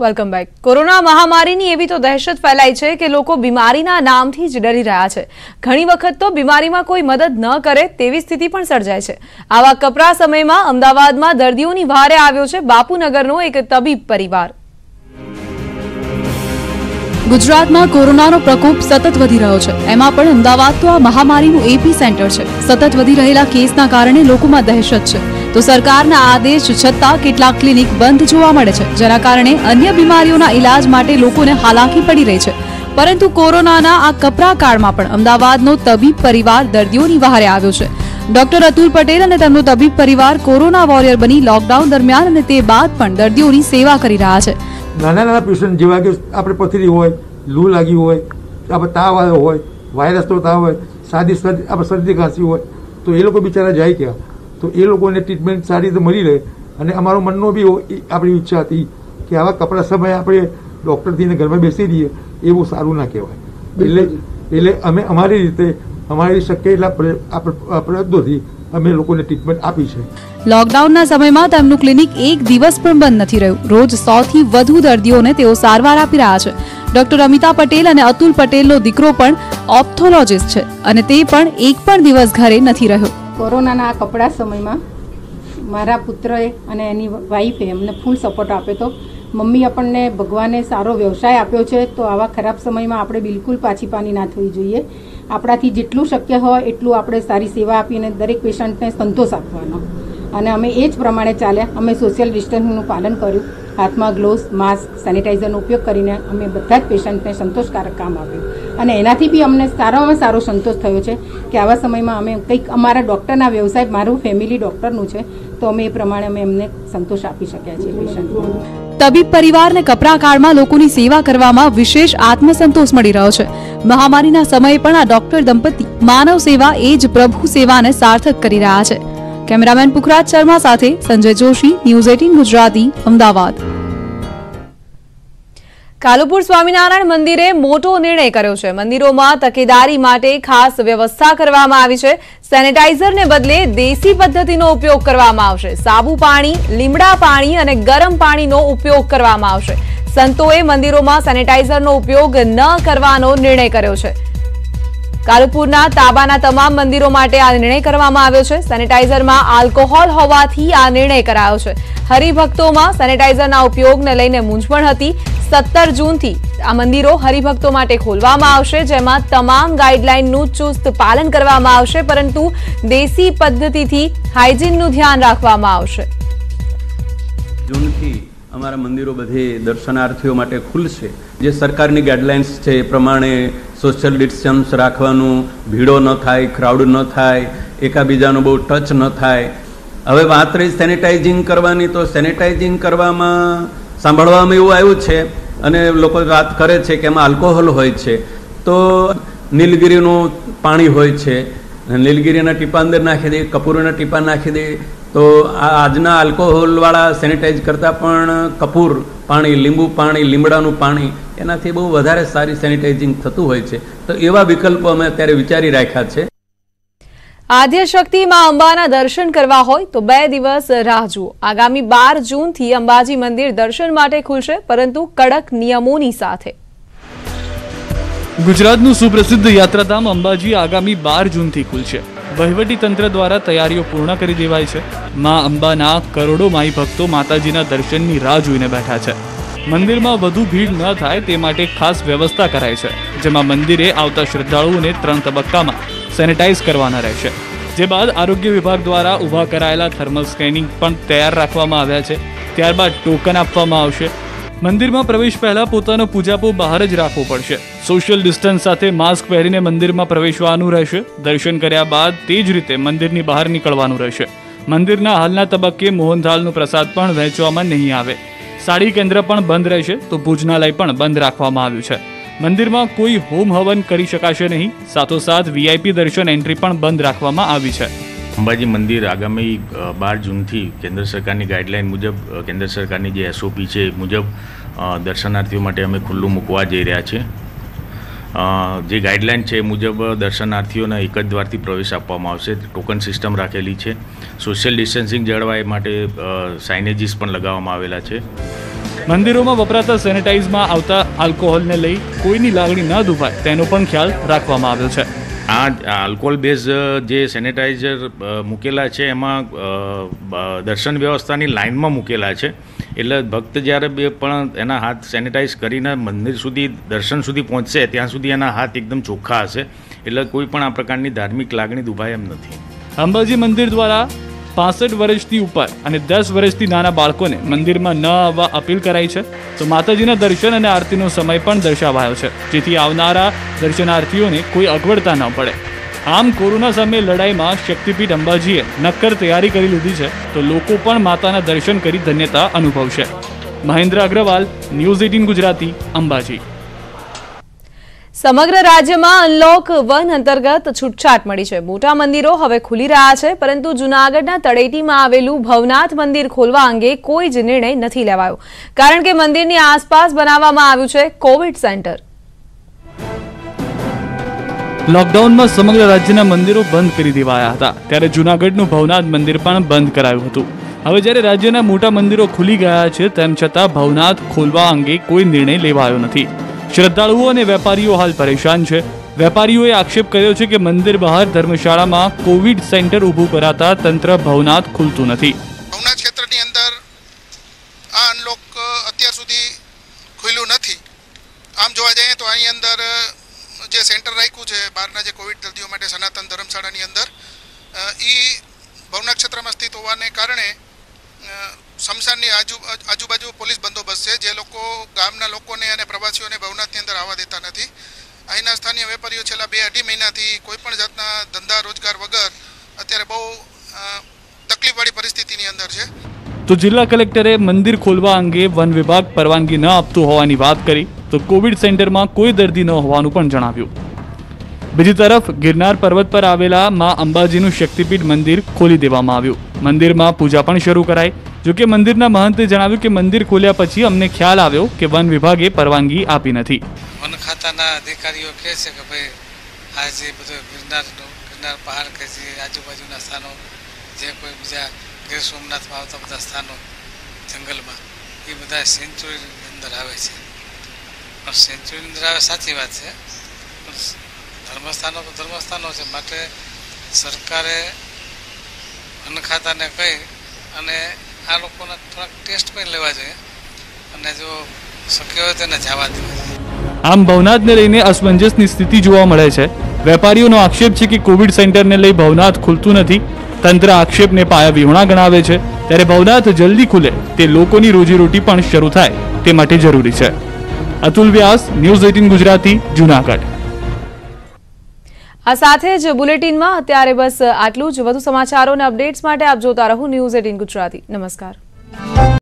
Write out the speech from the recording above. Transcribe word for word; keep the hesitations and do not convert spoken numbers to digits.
Welcome back. Corona महामारी नी एवी तो दहशत फैलाई है कि लोग बीमारी ना नाम थी ज डरी रहा है। घणी वखत तो बीमारी में कोई मदद न करे तेवी स्थिति पण सर्जाय छे। आवा कपरा समय में अमदावाद में दर्दियों नी वारे आव्यो छे बापूनगरनो एक तबीब परिवार। गुजरात में कोरोना नो प्रकोप सतत वधी रह्यो छे। एमां पण अमदावाद तो आ महामारी नुं एपी सेंटर छे। सतत वधी रहेला केस ना कारणे लोकोमां दहशत छे। तो सरकार ना आदेश छता केटलाक क्लिनिक बंद जोवा मळे छे, जेना कारणे अन्य बीमारीओना इलाज माटे लोकोने हालाकी पड़ी रही है। परंतु कोरोनाना आ कपरा काळमां पण अमदावादनो तबीब परिवार दर्दीओनी वहारे आव्यो छे। डॉक्टर अतुल पटेल अने तेमनो तबीब परिवार कोरोना वोरियर बनी लॉकडाउन दरमियान अने ते बाद पण दर्दीओनी सेवा करी रह्या छे। नाना नाना पेशेंट जेवा के आपणे पथरी होय, लू लागी होय, आपणे ताव आव्यो होय, वायरसनो ताव होय, सादी सर्दी खांसी होय, तो ए लोको बिचारा जाय क्या तो ये लोगों ने ट्रीटमेंट सारी रीते मिली रहे। अमारो मननो भी अपनी इच्छा थी कि आवा कपड़ा समय अपने डॉक्टर थी घर में बेसी रही है एवं सारू ना कहवाय। एटले अमे अमारी रीते अमारी शक्य एटला प्रयत्नो थी अमे लोकोने ट्रीटमेंट आपी छे। लॉकडाउन ना समय में तेमनु क्लिनिक एक दिवस पण बंद नथी रह्यु। रोज सौ थी वधु दर्दीओने तेओ सारवार आपी रह्या छे। डॉक्टर अमिता पटेल अने अतुल पटेलनो दीकरो पण ऑप्थोलॉजिस्ट छे अने ते पण एक पण दिवस घरे नथी रह्यो। कोरोना कपड़ा समय में मारा पुत्र अने एनी वाइफे अमने फूल सपोर्ट आपे तो मम्मी अपने भगवाने सारो व्यवसाय आप्यो छे। तो आवा खराब समय में आपणे बिल्कुल पाछी पानी ना थवी जोईए। आपणाथी जेटलुं शक्य होय एटलुं आपणे सारी सेवा आपीने दरेक पेशन्टने संतोष आपवानो अने अमे ए ज प्रमाणे चाल्या। अमे सोशियल डिस्टन्सिंगनुं पालन कर्युं, हाथमां ग्लोव्स, मास्क, सेनिटाइजरनो उपयोग करीने अमे बधा ज पेशन्टने संतोषकारक काम आप्युं अने एनाथी बी अमने सारामां सारो संतोष थयो छे के आवा समयमां अमे कंईक अमारा डॉक्टरना व्यवसाय मारुं फेमिली डॉक्टरनुं छे तो अमे ए प्रमाणे अमे एमने संतोष आपी शक्या छे पेशन्टने। तबीब परिवार ने कपरा काल में लोगों की सेवा करवामां विशेष आत्मसंतोष मळी रह्यो छे। महामारी ना समये पण आ डॉक्टर दंपति मानव सेवा एज प्रभु सेवा ने सार्थक करी रह्या छे। कैमरामैन पुखराज शर्मा साथे संजय जोशी, न्यूज़ अठारह गुजराती, अमदावाद। कालुपुर स्वामीनारायण मंदिरे मोटो निर्णय कर्यो छे। मंदिरोमां तकेदारी माटे खास व्यवस्था करवामां आवी छे। सेनेटाइजरने बदले देशी पद्धतिनो उपयोग करवामां आवशे। साबु पाणी, लीमड़ा पाणी अने गरम पाणीनो उपयोग करवामां आवशे। संतोए मंदिरोमां सेनेटाइजरनो उपयोग न करवानो निर्णय कर्यो छे। कालुपुरना ताबाना तमाम मंदिरो माटे आ निर्णय करवामां आव्यो छे। सेनेटाइजरमां आल्कोहोल होवाथी आ निर्णय करायो छे। हरिभक्तोमां सेनेटाइजरना उपयोगने लईने मूंझवण हती। सत्तर जून थी आ मंदिरो हरिभक्तो माटे खोलवामां आवशे, जेमां तमाम गाइडलाइननुं चुस्त पालन करवामां आवशे, परंतु देशी पद्धतिथी हाइजीननुं ध्यान राखवामां आवशे। जून थी अमारा मंदिरो बधे दर्शनार्थीओ माटे खुलशे। जे सरकारनी गाइडलाइन्स छे ए प्रमाणे सोशियल डिस्टन्स राखवानुं, भीड़ो न थाय, क्राउड न थाय, एकाबीजानो बहु टच न थाय। हवे वात रही सेनेटाइजिंग करवानी, तो सेनेटाइजिंग करवामां सांभळवामां एवुं आव्युं छे अने लोको वात करे छे के एमां आल्कोहोल होय छे, तो નીલગીરીનું પાણી હોય છે, નીલગીરીના ટીપા અંદર નાખી દે, કપૂરના ટીપા નાખી દે, તો આ આજના આલ્કોહોલવાળા સેનિટાઇઝ કરતાં પણ કપૂર પાણી, લીંબુ પાણી, લીમડાનું પાણી એનાથી બહુ વધારે સારી સેનિટાઇઝિંગ થતું હોય છે। તો એવા વિકલ્પો અમે અત્યારે વિચારી રાખ્યા છે। आद्यशक्ति मां अंबाना दर्शन करवा होय तो बे दिवस राह जुओ। आगामी बार जून थी अंबाजी मंदिर दर्शन माटे खुलशे, परंतु कड़क नियमोनी साथे। गुजरातनुं सुप्रसिद्ध यात्राधाम अंबाजी आगामी बार जून थी खुलशे। वहीवटी तंत्र द्वारा तैयारीओ पूर्ण करी देवाई छे। मां अंबाना करोड़ों माई भक्तो माताजीना दर्शननी राह जोईने बैठा छे। मंदिर में वधु भीड़ न थाय ते माटे खास व्यवस्था कराई छे, जेमां मंदिरे आवता श्रद्धाळुओने त्रण तबक्कामां सेनेटाइज करवाना रहेशे। जे बाद आरोग्य विभाग द्वारा उभा करायेला थर्मल स्केनिंग पण तैयार राखवामां आव्या छे। त्यारबाद टोकन आपवामां आवशे। मंदिर में प्रवेश पहला पोतानो पूजापो बहार ज राखवो पड़शे। सोशियल डिस्टन्स साथे मास्क पहेरीने मंदिर में प्रवेशवानुं रहेशे। दर्शन कर्या बाद ते ज रीते मंदिरनी बहार नीकळवानुं रहेशे। मंदिरना हालना तबक्के मोहनथालनो प्रसाद पण वहेंचवामां नहीं आवे। साड़ी केन्द्र पण बंध रहेशे, तो भोजनालय पण बंध राखवामां आव्युं छे। मंदिर में कोई होम हवन करी शकाशे नहीं। साथो साथ वीआईपी दर्शन एंट्री पण बंद राखवामां आवी छे। अंबाजी मंदिर आगामी बार जून थी केन्द्र सरकार की गाइडलाइन मुजब, केन्द्र सरकार की जे एसओपी है मुजब दर्शनार्थी माटे अमे खुल्लू मूकवा जई रह्या छे। जे गाइडलाइन है मुजब दर्शनार्थीओने एक ज द्वारथी प्रवेश आपवामां आवशे। टोकन सीस्टम राखेली है। सोशियल डिस्टन्सिंग जळवाय माटे साइनेजीस पण लगाववामां आवेला छे। मंदिरों में वपराता सैनिटाइज में आता आल्कोहोल ने लई कोईनी लागणी न दुभाय तेनो पण ख्याल राखवामां आव्यो छे। आ आल्कोहोल बेज जे सैनिटाइजर मूकेला है एम दर्शन व्यवस्था लाइन में मूकेला है एटले भक्त ज्यारे पण एना हाथ सैनिटाइज करीने मंदिर सुधी दर्शन सुधी पहोंचशे त्यां सुधी एना हाथ एकदम चोख्खा हशे एटले कोई पण आ प्रकारनी धार्मिक लागणी दुभाय एम नथी। अंबाजी मंदिर द्वारा पांसठ वर्षथी उपर अने दस वर्षथी नाना बाळकोने मंदिर में न आववा अपील कराई है। तो माताजीना दर्शन और आरतीनो समय पण दर्शावायो छे जेथी आवनारा दर्शनार्थीओने कोई अगवड़ता न पड़े। आम कोरोना सामे लड़ाई में शक्तिपीठ अंबाजीए नक्कर तैयारी करी लीधी है तो लोको पण माताना दर्शन करी धन्यता अनुभवशे। महेन्द्र अग्रवाल, न्यूज अठारह गुजराती, अंबाजी। समग्र राज्यमां अनलॉक वन अंतर्गत छूटछाट मळी छे। मोटा मंदिरो हवे खुली रह्या छे परंतु जूनागढ़ना तळेटीमां आवेलू भवनाथ मंदिर खोलवा अंगे कोई ज निर्णय नथी लेवायो कारण के मंदिरनी आसपास बनाववामां आव्युं छे कोविड सेंटर। लॉकडाउन में समग्र राज्यना मंदिरों बंद करी देवाया हता त्यारे जूनागढ़नु भवनाथ मंदिर पण बंद करायुं हतुं। हवे ज्यारे राज्यना मोटा मंदिरों खुली गया छे तेम छतां भवनाथ खोलवा अंगे कोई निर्णय लेवायो नथी। श्रद्धालुओं ने वेपारीओ हाल परेशान है। वेपारीओए आक्षेप कर्यो छे के मंदिर बहार धर्मशाला में कोविड सेंटर उभू कराता तंत्र भवनाथ खुलतुं नथी। भवनाथ क्षेत्रनी अंदर आ अनलॉक अत्यार सुधी खुल्युं नथी। आम जोवा जईए तो आनी अंदर जे सेंटर राख्युं छे बहारना जे कोविड दर्दीओ माटे सनातन धर्मशाळानी अंदर ई भवनाथ क्षेत्रमा स्थित होवाने कारणे शमशाननी आजू आजूबाजू पोलीस बंदोबस्त है जे लोको गामना लोकोने अने प्रवासीओने भवनाथनी अंदर आवा देता नथी। अहींना स्थानीय वेपारीओ छेल्ला बे अढी महीनाथी कोईपण जातना धंधा रोजगार वगर अत्यारे बहु तकलीफवाળી परिस्थितिनी अंदर छे। तो जिला कलेक्टरे मंदिर खोलवा अंगे वन विभाग परवानगी न आपतो होवानी वात करी तो कोविड सेंटर में कोई दर्दी न होवानुं पण जणाव्युं। बीजी तरफ गिरनार पर्वत पर आवेला मां अंबाजीनुं शक्तिपीठ मंदिर खोली देवामां आव्युं। मंदिर में पूजा पण शरू कराई। जो कि मंदिरना महंते जणाव्युं के मंदिर खोल्या पछी अमने ख्याल आव्यो के वन विभागे परवानगी आपी नथी। वन खाताना अधिकारीओ कहे छे के भाई आ जे बधो गिरनारनो गिरनार पहाड़ के जे आजूबाजूना स्थानो जे कोई बीजा गीर सोमनाथमां आवता बधा स्थानो जंगलमां ए बधा सेंचुरीनी अंदर आवे छे। आ सेंचुरीनी अंदर आवे साची वात छे। धर्मस्थानो तो धर्मस्थानो छे माटे सरकारे वन खाताने कही अने आ लोकोना थोड़ा टेस्ट पर लेवा जोईए अने जो शक्य होय तेने जवा देवा। आम भवनाथ ने लईने असमंजसनी स्थिति जोवा मळे छे। वेपारीओनो आक्षेप छे के कोविड सेंटर ने लई भवनाथ खुलतुं नथी। तंत्र आक्षेप ने पाया विहोणा गणावे छे त्यारे भवनाथ जल्दी खुले ते लोकोनी रोजीरोटी पण शरू थाय ते माटे जरूरी छे। अतुल व्यास, न्यूज अठारह गुजराती, जूनागढ़। आ साथे ज बुलेटिन में अत्यारे बस आटलू ज। વધુ સમાચારો અને અપડેટ્સ માટે આપ જોતા રહો ન્યૂઝ अठारह ગુજરાતી। નમસ્કાર।